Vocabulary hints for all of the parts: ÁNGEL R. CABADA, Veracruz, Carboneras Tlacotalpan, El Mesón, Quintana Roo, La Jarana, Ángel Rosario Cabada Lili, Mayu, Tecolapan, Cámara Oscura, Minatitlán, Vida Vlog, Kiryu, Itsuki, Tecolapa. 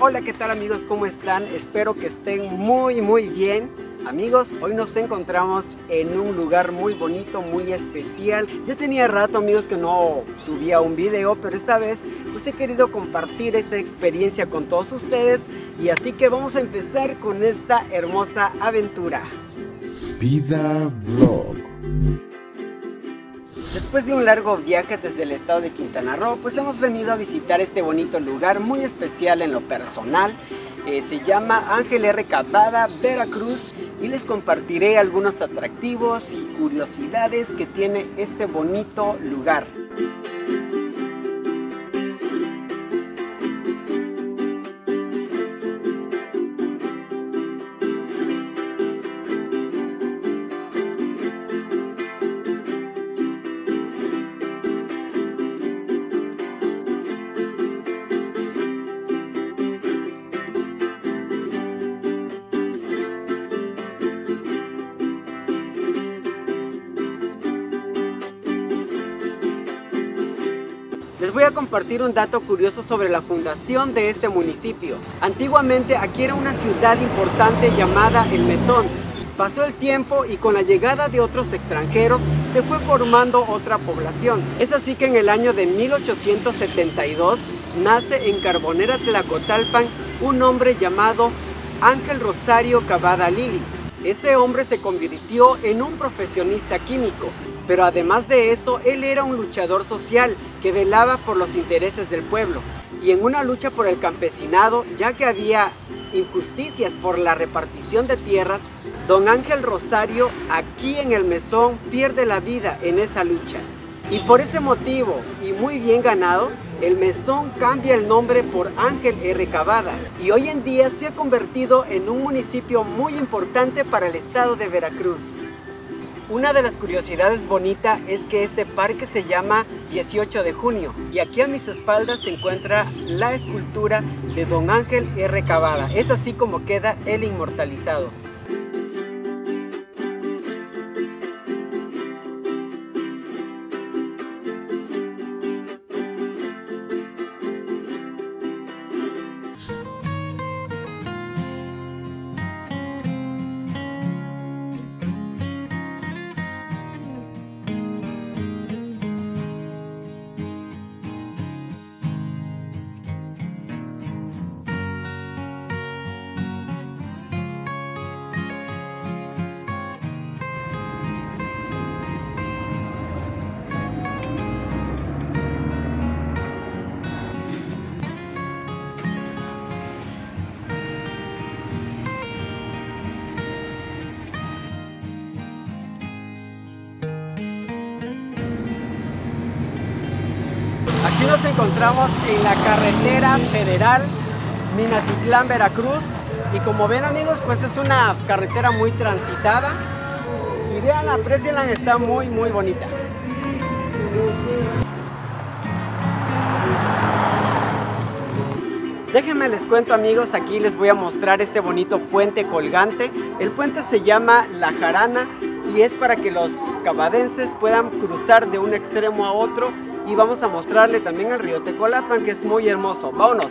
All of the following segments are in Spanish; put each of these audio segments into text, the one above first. Hola, ¿qué tal amigos? ¿Cómo están? Espero que estén muy bien. Amigos, hoy nos encontramos en un lugar muy bonito, muy especial. Yo tenía rato, amigos, que no subía un video, pero esta vez pues he querido compartir esta experiencia con todos ustedes. Y así que vamos a empezar con esta hermosa aventura. Vida Vlog. Después de un largo viaje desde el estado de Quintana Roo, pues hemos venido a visitar este bonito lugar muy especial en lo personal. Se llama Ángel Cabada, Veracruz, y les compartiré algunos atractivos y curiosidades que tiene este bonito lugar. Les voy a compartir un dato curioso sobre la fundación de este municipio. Antiguamente aquí era una ciudad importante llamada El Mesón. Pasó el tiempo y con la llegada de otros extranjeros se fue formando otra población. Es así que en el año de 1872 nace en Carboneras Tlacotalpan un hombre llamado Ángel Rosario Cabada Lili. Ese hombre se convirtió en un profesionista químico, pero además de eso, él era un luchador social que velaba por los intereses del pueblo y en una lucha por el campesinado, ya que había injusticias por la repartición de tierras. Don Ángel Rosario, aquí en El Mesón, pierde la vida en esa lucha. Y por ese motivo, y muy bien ganado, El Mesón cambia el nombre por Ángel Cabada y hoy en día se ha convertido en un municipio muy importante para el estado de Veracruz. Una de las curiosidades bonitas es que este parque se llama 18 de junio y aquí a mis espaldas se encuentra la escultura de Don Ángel Cabada. Es así como queda él inmortalizado. Aquí nos encontramos en la carretera federal Minatitlán, Veracruz, y como ven amigos, pues es una carretera muy transitada y vean, aprecienla, está muy bonita. Déjenme les cuento amigos, aquí les voy a mostrar este bonito puente colgante. El puente se llama La Jarana y es para que los cabadenses puedan cruzar de un extremo a otro. Y vamos a mostrarle también el río Tecolapan, que es muy hermoso. ¡Vámonos!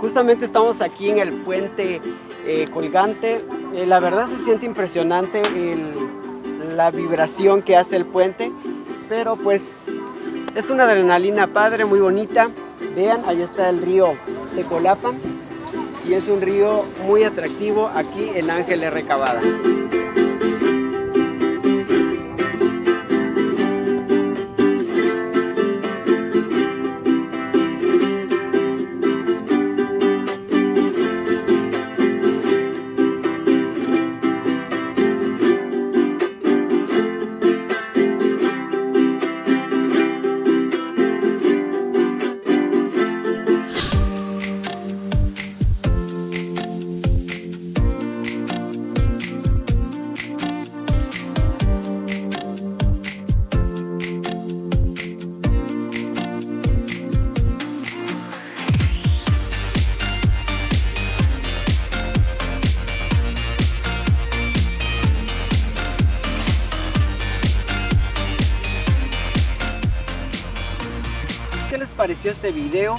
Justamente estamos aquí en el puente colgante. La verdad se siente impresionante la vibración que hace el puente, pero pues es una adrenalina padre, muy bonita. Vean, ahí está el río Tecolapa y es un río muy atractivo aquí en Ángel Cabada. pareció este video?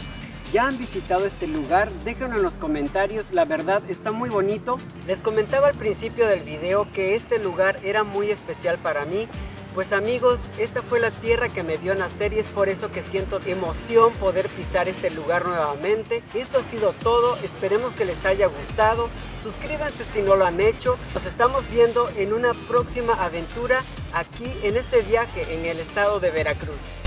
¿Ya han visitado este lugar? Déjenlo en los comentarios, la verdad está muy bonito. Les comentaba al principio del video que este lugar era muy especial para mí. Pues amigos, esta fue la tierra que me vio nacer y es por eso que siento emoción poder pisar este lugar nuevamente. Esto ha sido todo, esperemos que les haya gustado. Suscríbanse si no lo han hecho. Nos estamos viendo en una próxima aventura aquí en este viaje en el estado de Veracruz.